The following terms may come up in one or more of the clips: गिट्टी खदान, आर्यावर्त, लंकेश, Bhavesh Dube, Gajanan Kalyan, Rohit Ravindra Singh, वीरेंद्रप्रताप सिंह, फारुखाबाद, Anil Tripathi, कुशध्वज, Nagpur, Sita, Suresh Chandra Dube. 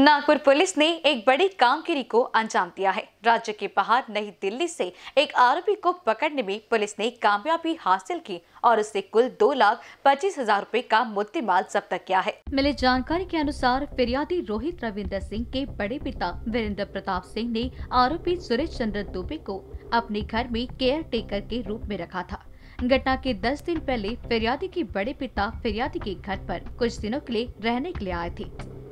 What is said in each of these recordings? Nagpur police ने एक बड़े कामगिरी को अंजाम दिया है। राज्य के बाहर नई दिल्ली से एक आरोपी को पकड़ने में पुलिस ने कामयाबी हासिल की और उससे कुल 2,25,000 रूपए का मुद्देमाल जब्त किया है। मिली जानकारी के अनुसार फिरियादी रोहित रविंद्र सिंह के बड़े पिता वीरेंद्रप्रताप सिंह ने आरोपी सुरेश चंद्र दुबे को अपने घर में केयर टेकर के रूप में रखा था। घटना के 10 दिन पहले फिरियादी के बड़े पिता फिरियादी के घर पर कुछ दिनों के लिए रहने के लिए आए थे,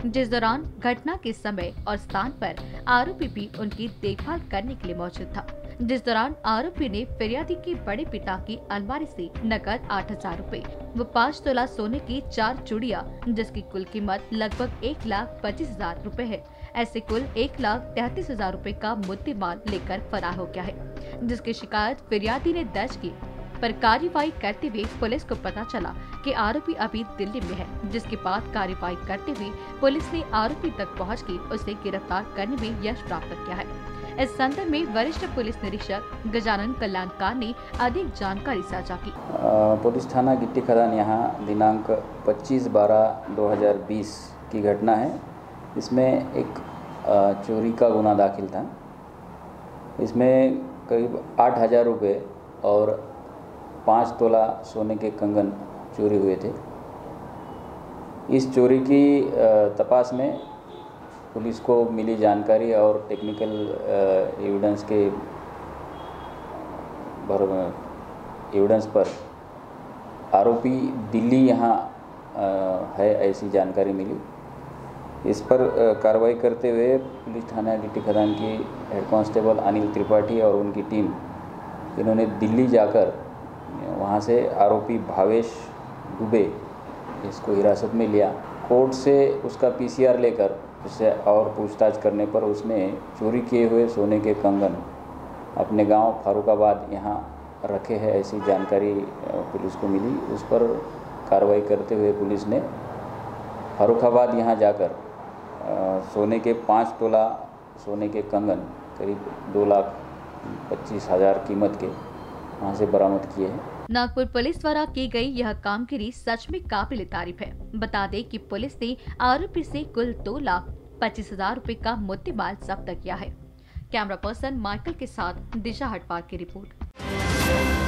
जिस दौरान घटना के समय और स्थान पर आरोपी भी उनकी देखभाल करने के लिए मौजूद था। जिस दौरान आरोपी ने फिरियादी के बड़े पिता की अलमारी से नकद 8,000 रूपए व 5 तोला सोने की 4 चूड़ियां, जिसकी कुल कीमत लगभग 1,25,000 रूपए है, ऐसे कुल 1,33,000 रूपए का मुद्देमाल लेकर फरार हो गया है, जिसकी शिकायत फिरियादी ने दर्ज की। पर कार्रवाई करते हुए पुलिस को पता चला कि आरोपी अभी दिल्ली में है, जिसके बाद कार्रवाई करते हुए पुलिस ने आरोपी तक पहुंच के उसे गिरफ्तार करने में यश प्राप्त किया है। इस संदर्भ में वरिष्ठ पुलिस निरीक्षक गजानन कल्याण ने अधिक जानकारी साझा की। पुलिस थाना गिट्टी खदान यहाँ दिनांक 25/12/2020 की घटना है। इसमें एक चोरी का गुना दाखिल था। इसमें करीब 8,000 रूपए और 5 तोला सोने के कंगन चोरी हुए थे। इस चोरी की तपास में पुलिस को मिली जानकारी और टेक्निकल एविडेंस के एविडेंस पर आरोपी दिल्ली यहाँ है, ऐसी जानकारी मिली। इस पर कार्रवाई करते हुए पुलिस थाना गिट्टी खदान की हेड कांस्टेबल अनिल त्रिपाठी और उनकी टीम, इन्होंने दिल्ली जाकर वहाँ से आरोपी भावेश दुबे, इसको हिरासत में लिया। कोर्ट से उसका पीसीआर लेकर उससे और पूछताछ करने पर उसने चोरी किए हुए सोने के कंगन अपने गांव फारुखाबाद यहाँ रखे हैं, ऐसी जानकारी पुलिस को मिली। उस पर कार्रवाई करते हुए पुलिस ने फारुखाबाद यहाँ जाकर सोने के 5 तोला सोने के कंगन करीब 2,25,000 कीमत के वहाँ से बरामद किए हैं। नागपुर पुलिस द्वारा की गई यह कामगिरी सच में काबिल तारीफ है। बता दें कि पुलिस ने आरोपी से कुल 2,25,000 रूपए का मुद्देमाल जब्त किया है। कैमरा पर्सन माइकल के साथ दिशा हटवार की रिपोर्ट।